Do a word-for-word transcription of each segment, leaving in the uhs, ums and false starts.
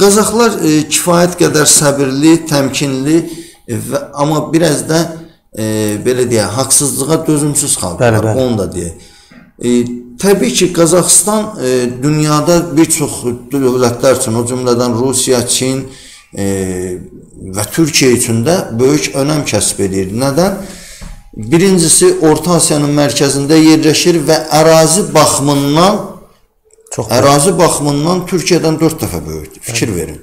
Qazaxlar e, kifayət qədər səbirli, təmkinli, e, və, amma biraz da e, belə deyək, haqsızlığa dözümsüz xalqlar, onu da deyək. E, təbii ki, Qazaxıstan e, dünyada bir çox dövlətlər üçün, o cümlədən Rusiya, Çin e, və Türkiyə üçün də böyük önəm kəsb edir. Nədən? Birincisi, Orta Asiyanın mərkəzində yerləşir və ərazi baxımından Çox ərazi böyük. Baxımından Türkiyədən dörd dəfə böyükdür. Fikir verin.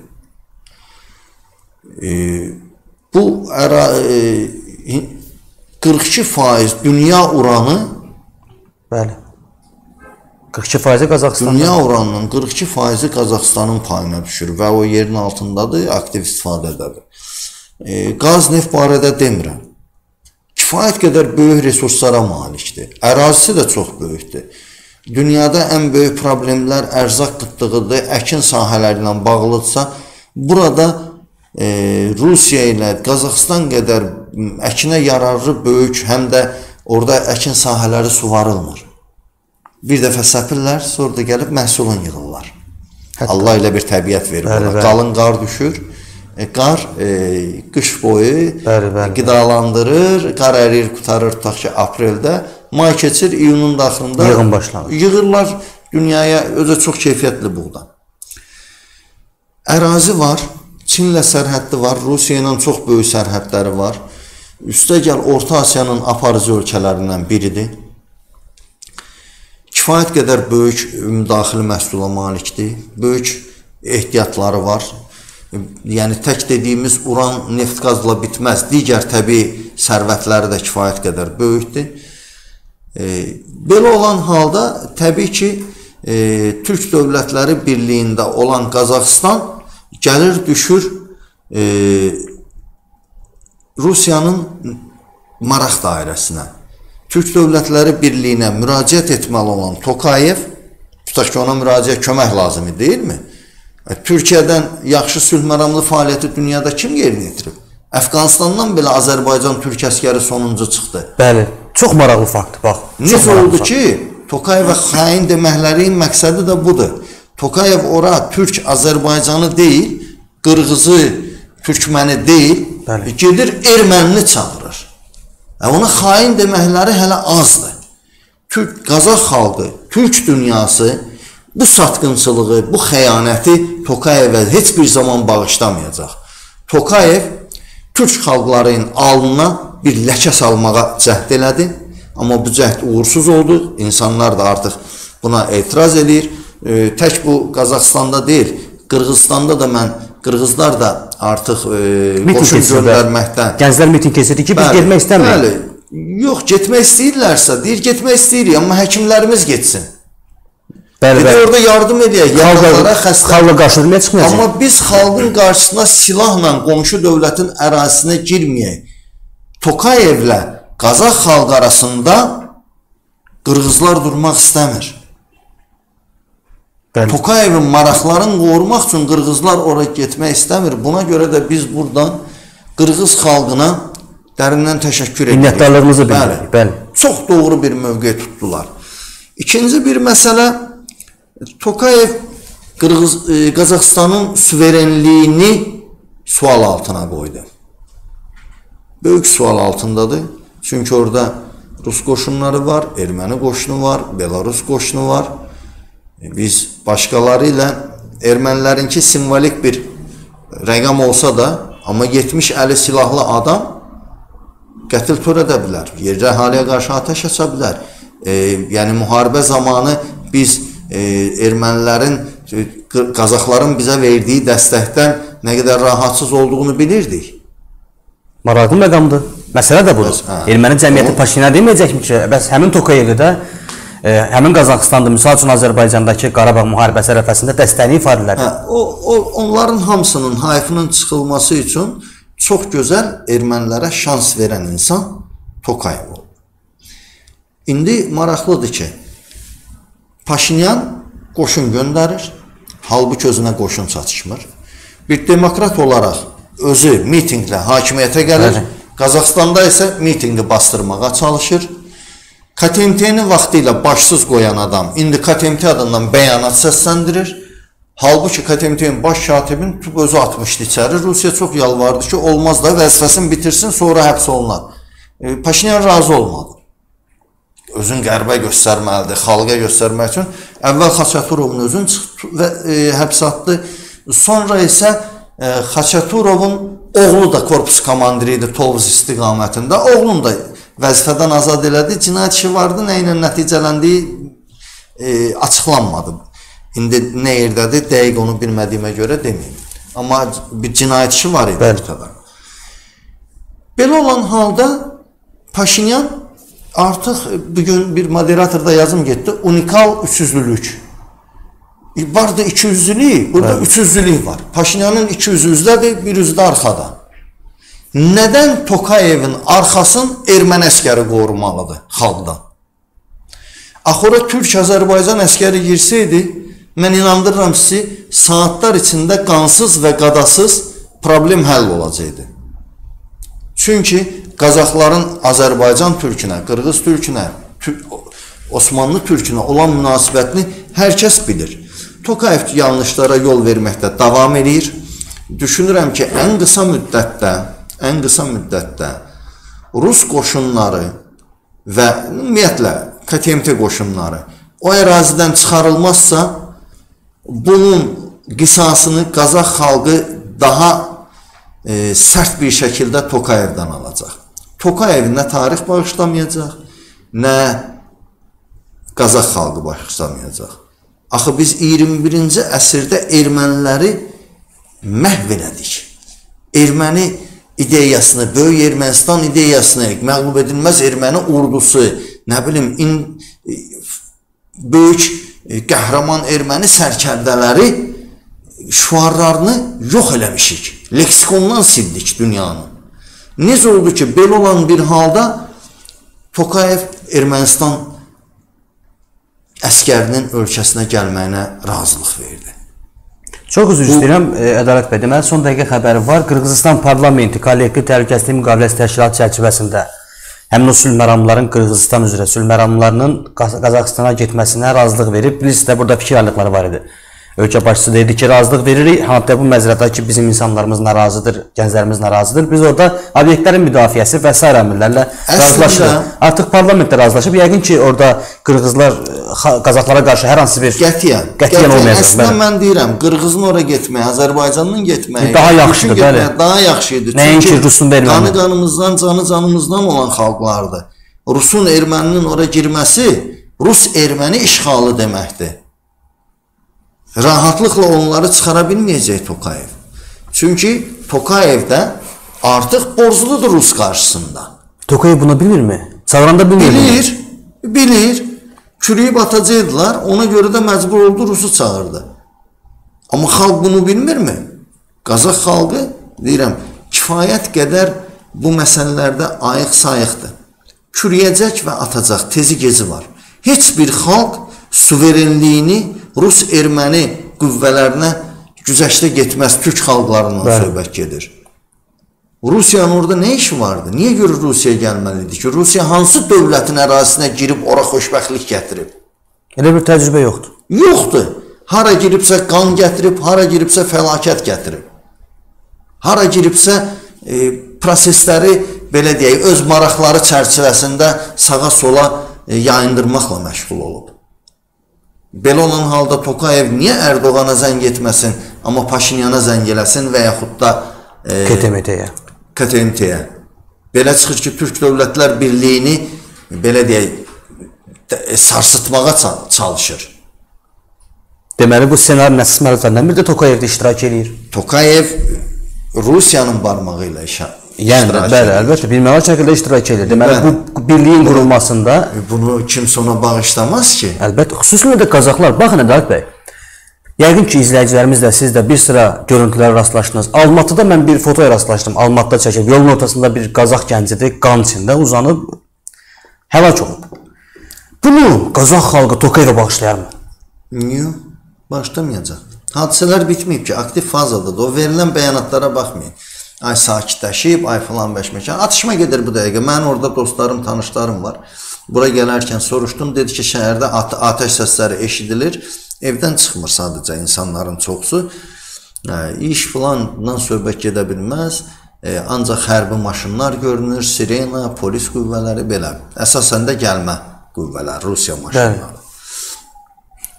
E, bu əra, e, qırx iki faiz dünya uranı Bəli. qırx iki faizi Qazaxıstanın. Dünya uranının qırx iki faizi Qazaxıstanın payına düşür və o yerin altındadır, aktiv istifadədədir. E, qaz, neft barədə demirəm. Kifayət qədər böyük resurslara malikdir. Ərazisi də çox böyükdür. Dünyada ən böyük problemlər ərzaq qıtlığıdır, əkin sahələri ilə bağlıdırsa, burada e, Rusiya ilə Qazaxıstan qədər əkinə yararlı böyük, həm də orada əkin sahələri suvarılmır. Bir dəfə səpirlər, sonra da gəlib məhsulun yığırlar. Hətta. Allah ilə bir təbiət verir. Bəli, bəli. Qalın qar düşür, e, qar e, qış boyu bəli, bəli, qidalandırır, qar ərir, qutarır, tutaq ki, apreldə. May keçir, iyunun daxilində yığın başlanır. Yığırlar dünyaya özə çox keyfiyyətli buğda. Ərazi var, Çinlə sərhəddi var, Rusiya ilə çox böyük sərhədləri var. Üstəgəl Orta Asiyanın aparıcı ölkələrindən biridir. Kifayət qədər böyük daxili məhsula malikdir. Böyük ehtiyatları var. Yəni tək dediyimiz uran, neft qazla bitməz. Digər təbii sərvətləri də kifayət qədər böyükdür. E, belə olan halda təbii ki e, Türk Dövlətləri Birliyində olan Qazaxıstan gəlir düşür e, Rusiyanın maraq dairəsinə. Türk Dövlətləri Birliyinə müraciət etməli olan Tokayev, tutaq ki ona müraciət kömək lazım idi, deyilmi? E, Türkiyədən yaxşı sülhməramlı fəaliyyəti dünyada kim yerini yetirib? Əfqanistandan belə Azərbaycan Türk əskəri sonuncu çıxdı. Bəli, çox maraqlı faktdır, bax. Necə oldu ki, Tokayevə xain deməklərin məqsədi də budur. Tokayev ora Türk Azərbaycanı deyil, Qırğızı, Türkməni deyil, Bəli. Gedir ermənini çağırır. E, ona xain deməkləri hələ azdır. Türk, Qazax xalqı, Türk dünyası bu satqınçılığı, bu xəyanəti Tokayevə heç bir zaman bağışlamayacaq. Tokayev Türk xalqlarının alnına bir ləkə salmağa cəhd elədi. Amma bu cəhd uğursuz oldu. İnsanlar da artıq buna etiraz edir. E, tək bu Qazaxıstanda deyil, Qırğızıstanda da mən, Qırğızlar da artıq e, qoşun göndərməkdən. Gənclər miting keçirdi ki, biz bəli, getmək istəmirik. Yox, getmək istəyirlərsə, deyir, getmək istəyirik, amma həkimlərimiz getsin. Bəli, bir bəli. Orada yardım edək, yaxınlara xəstələrə qarşı çıxmayacaq. Amma biz xalqın qarşısına silahla qonşu dövlətin ərazisinə girməyək. Tokayevlə Qazax xalqı arasında qırğızlar durmaq istəmir. Bəli. Tokayevin maraqlarını qorumaq üçün qırğızlar oraya getmək istəmir. Buna görə də biz buradan qırğız xalqına dərindən təşəkkür edirik. Minnətdarlığımızı bildiririk. Bəli. Çox doğru bir mövqe tutdular. İkinci bir məsələ Tokayev Qırğız, e, Qazaxıstanın suverenliyini sual altına qoydu. Böyük sual altındadır. Çünki orada Rus qoşunları var, erməni qoşunu var, Belarus qoşunu var. E, biz başqaları ilə ermənilərinki simvolik bir rəqam olsa da, amma yetmiş əli silahlı adam qətil törədə bilər, yerli əhaliyə qarşı atəş aça bilər. E, yəni müharibə zamanı biz E, ermənilərin, Qazaxların bizə verdiyi dəstəkdən nə qədər rahatsız olduğunu bilirdik. Maraqlı məqamdır. Məsələ də budur. Bəs, erməni cəmiyyəti Paşinyan deməyəcəkmi ki, bəs həmin Tokayevdə də, e, həmin Qazaxıstanda, misal üçün Azərbaycandakı Qarabağ müharibəsi ərəfəsində dəstəyini ifadə elədi. O, o, onların hamısının hayfının çıxılması üçün çox gözəl ermənilərə şans verən insan Tokayev oldu. İndi maraqlıdır ki, Paşinyan qoşun göndərir, halbuki özünə qoşun çatışmır. Bir demokrat olaraq özü mitinglə hakimiyyətə gəlir, Qazaxıstanda isə mitingi bastırmağa çalışır. K T M T'ni vaxtı ilə başsız qoyan adam, indi K T M T adından bəyanat səsləndirir. Halbuki K T M T'nin baş katibinin tüp özü atmıştı içeri. Rusiya çok yalvardı ki olmaz da vəzifəsini bitirsin, sonra həbs olunar. E, Paşinyan razı olmadı. Özün qərbə göstərməlidir, xalqa göstərmək üçün. Əvvəl Xaçaturovun özün çıxdı və e, həbs atdı. Sonra isə e, Xaçaturovun oğlu da korpus komandiri idi Tovuz istiqamətində. Oğlunu da vəzifədən azad elədi. Cinayət işi vardı, nə ilə nəticələndiyi e, açıqlanmadı. İndi nə yerdədir, dəqiq onu bilmədiyimə görə deməyim. Amma bir cinayət işi var idi ortada. Belə olan halda Paşinyan artıq bugün bir moderatorda yazım getdi, unikal üçüzlülük. Var da ikiyüzlülük, burada evet. üçüzlülük var. Paşinyanın iki yüzü üzdədir, bir yüzdə arxada. Nədən Tokayevin arxasını erməni əskəri qorumalıdır xalqdan? Axıra Türk-Azərbaycan əskəri girsəydi, mən inandırıram sizi, saatlar içinde qansız ve qadasız problem həll olacaqdı. Çünkü Qazaxların Azərbaycan Türkünə, Qırğız Türkünə, Osmanlı Türkünə olan münasibətini herkes bilir. Tokayev yanlışlara yol verməkdə davam edir. Düşünürəm ki, en kısa müddətdə, en kısa müddətdə Rus qoşunları ve ümumiyyətlə K T M T qoşunları o ərazidən çıxarılmazsa, bunun qisasını Qazax xalqı daha e, sərt bir şəkildə Tokayev'dan alacaq. Tokayev nə tarix bağışlamayacaq, nə Qazax xalqı bağışlamayacaq. Axı biz iyirmi birinci əsrdə erməniləri məhv elədik. Erməni ideyasını, Böyük Ermənistan ideyasını, məğlub edilməz erməni ordusu, nə bilim, in, böyük qəhrəman erməni sərkərdələri şüarlarını yox eləmişik. Leksikondan sildik dünyanın. Necə oldu ki, belə olan bir halda Tokayev Ermənistan əskərinin ölkəsinə gəlməyinə razılıq verdi. Çox üzr istəyirəm, Ədalət bəy. Deməli, son dəqiqə xəbəri var. Qırğızistan parlamenti kollektiv təhlükəsizlik müqaviləsi təşkilatı çərçivəsində həmin o sülh məramlarının, Qırğızistan üzrə sülh məramlarının Qazaxıstana getməsinə razılıq verib. Bilirsiniz də burada fikir ayrılıqları var idi. Ölkə başçısı dedi ki, razılıq veririk. Hatta bu məzrədə ki, bizim insanlarımız narazıdır, gənclərimiz narazıdır. Biz orada obyektlərin müdafiəsi və sair əmrlərlə razılaşırıq. Artıq parlamentdə razılaşıb. Yəqin ki, orada Qırğızlar Qazaxlara qarşı hər hansı bir qətiyyən, qətiyyən olmayacaq. Əslində mən deyirəm, Qırğızın ora getməyi, Azərbaycanın getməyi daha yaxşıdır, bəli. Daha yaxşıdır. Çünki Rusun da erməni. Qanı qanımızdan, canı canımızdan olan xalqlardır. Rusun erməninin ora girməsi Rus erməni işğalı deməkdir. Rahatlıqla onları çıxara bilməyəcək Tokayev. Çünki Tokayev də artıq borcludur Rus qarşısında. Tokayev buna bilmirmi? Çağıranda bilmir. Bilir, bilir. Kürüyüb atacaqdılar, ona görə də məcbur oldu, Rusu çağırdı. Amma xalq bunu bilmirmi? Qazax xalqı, deyirəm, kifayət qədər bu məsələlərdə ayıq-sayıqdır. Kürüyəcək və atacaq, tezi gezi var. Heç bir xalq suverenliyini Rus-erməni qüvvələrinə güzəşdə getməz, Türk xalqlarından söhbət gedir. Rusiyanın orada nə işi vardı? Niyə görə Rusiya gəlməlidir ki? Rusiya hansı dövlətin ərazisinə girib ora xoşbəxtlik gətirib? Elə bir təcrübə yoxdur. Yoxdur. Hara giribsə qan gətirib, hara giribsə fəlakət gətirib. Hara giribsə e, prosesləri, belə deyək, öz maraqları çərçivəsində sağa-sola e, yayındırmaqla məşğul olub. Belə olan halda Tokayev niyə Erdoğana zəng etməsin, amma Paşinyana zəng eləsin və yaxud da e, K T M T'yə? K T M T'yə. Belə çıxır ki, Türk Dövlətlər Birliyini, belə deyək, sarsıtmağa çalışır. Deməli, bu senaryo nəsiz mərəzəndən bir də Tokayev'de iştirak edir. Tokayev Rusiyanın barmağı ilə iştirak Yəni, bəli, əlbəttə, bir mənalı şəkildə iştirak edir. Deməli, bu birliyin qurulmasında... Bunu kimsə ona bağışlamaz ki. Əlbəttə, xüsusilə də Qazaxlar. Baxın, Ədalət bəy, yəqin ki, izləyicilərimiz də, siz də bir sıra görüntülərə rastlaşdınız. Almatıda mən bir fotoya rastlaşdım, Almatıda çəkib. Yolun ortasında bir Qazax gəncidir, qan içində uzanıb, həlak olub. Bunu Qazax xalqı Tokayevə bağışlayar mı? Niyə? Bağışlamayacaq. Hadisələr bitməyib ki, aktiv fazadadır. O verilən bəyanatlara baxmayın. Ay sakitləşib, ay falan bəşməkən. Atışma gedir bu dəqiqə. Mən orada dostlarım, tanışlarım var. Bura gələrkən soruşdum, dedi ki, şəhərdə atəş səsləri eşidilir, evdən çıxmır sadəcə insanların çoxsu, iş filandan söhbət gedə bilməz, ancaq hərbi maşınlar görünür, sirena, polis qüvvələri belə, əsasən də gəlmə qüvvələri, Rusiya maşınları.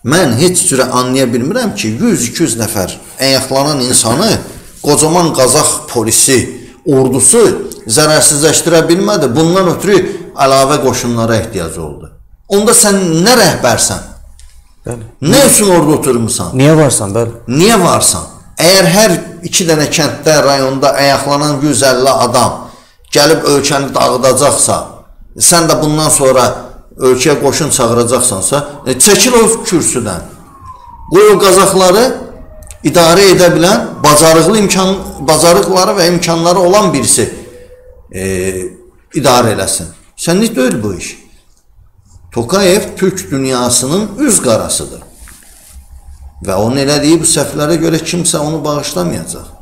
Mən heç cürə anlaya bilmirəm ki, yüz iki yüz nəfər ayaqlanan insanı qocaman Qazax polisi, ordusu zərərsizləşdirə bilmədi, bundan ötürü əlavə qoşunlara ehtiyacı oldu. Onda sən nə rəhbərsən? Nə üçün orada oturmursan? Niyə varsan? Niyə varsan? Əgər hər iki dənə kənddə, rayonda ayaqlanan yüz əlli adam gəlib ölkəni dağıdacaqsa, sən də bundan sonra ölkəyə qoşun çağıracaqsansa, çəkil o kürsüdən. Qoy o Qazaxları idarə edə bilən, bacarıqları və imkanları olan birisi idarə eləsin. Sənlik deyil bu iş. Tokayev Türk dünyasının üz qarasıdır və onun elədiyi bu səhvlərə görə kimsə onu bağışlamayacaq.